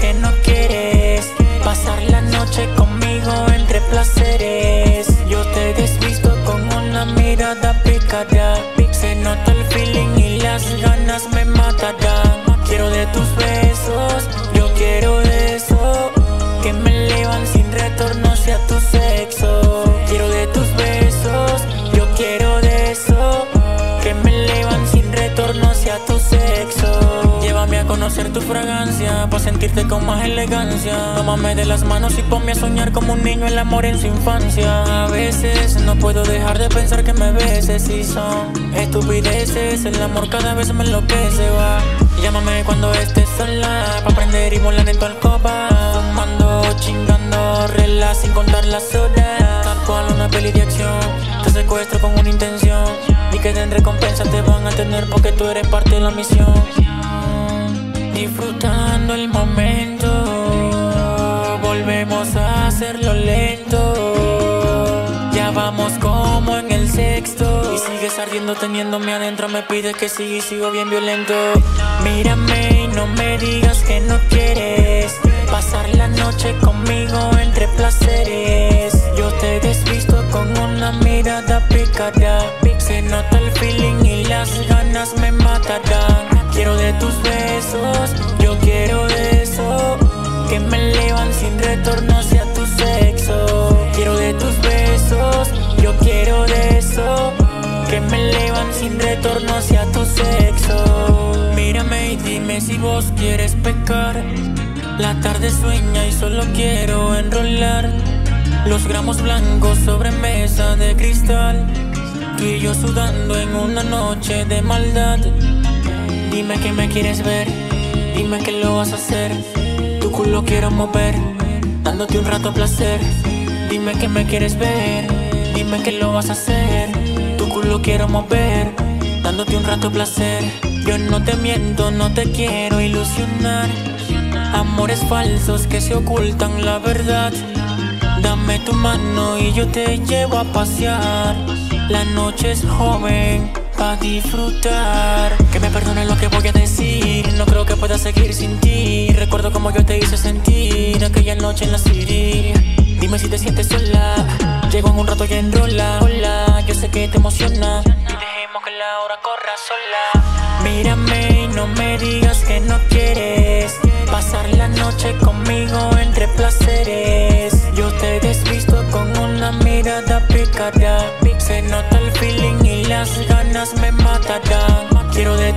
que no quieres pasar la noche conmigo entre placeres. Yo te desvisto con una mirada picada, se nota el feeling y las ganas me matarán. Quiero de tus besos, yo quiero eso, que me elevan sin retorno hacia tu sexo. Quiero de tus besos, yo quiero de eso, que me elevan sin retorno hacia tu sexo. Llévame a conocer tu fragancia, pa' sentirte con más elegancia. Tómame de las manos y ponme a soñar como un niño el amor en su infancia. A veces no puedo dejar de pensar que me beses y son estupideces. El amor cada vez me enloquece, va. Llámame cuando estés sola, pa' prender y volar en tu alcoba. Fumando, chingando, relax sin contar las horas. Tal cual una peli de acción, te secuestro con una intención, y que en recompensa te van a tener porque tú eres parte de la misión. Disfrutando el momento, volvemos a hacerlo lento. Ya vamos como en el sexto, y sigues ardiendo teniéndome adentro. Me pides que siga y sigo bien violento. Mírame y no me digas que no quieres pasar la noche conmigo entre placeres. Yo te desvisto con una mirada picada, se nota el feeling y las ganas me matarán. Quiero de tus besos, yo quiero de eso, que me elevan sin retorno hacia tu sexo. Quiero de tus besos, yo quiero de eso, que me elevan sin retorno hacia tu sexo. Mírame y dime si vos quieres pecar. La tarde sueña y solo quiero enrolar los gramos blancos sobre mesa de cristal. Tú y yo sudando en una noche de maldad. Dime que me quieres ver, dime que lo vas a hacer. Tu culo quiero mover, dándote un rato a placer. Dime que me quieres ver, dime que lo vas a hacer. Tu culo quiero mover, dándote un rato a placer. Yo no te miento, no te quiero ilusionar. Amores falsos que se ocultan la verdad. Dame tu mano y yo te llevo a pasear. La noche es joven pa' disfrutar. Que me perdone lo que voy a decir, no creo que pueda seguir sin ti. Recuerdo cómo yo te hice sentir aquella noche en la city. Dime si te sientes sola, llego en un rato y enrola. Hola, yo sé que te emociona, y dejemos que la hora corra sola. Mírame y no me digas que no quieres pasar la noche conmigo entre placeres. Yo te desvisto con una mirada picada, se nota el feeling y las ganas me matarán. Quiero de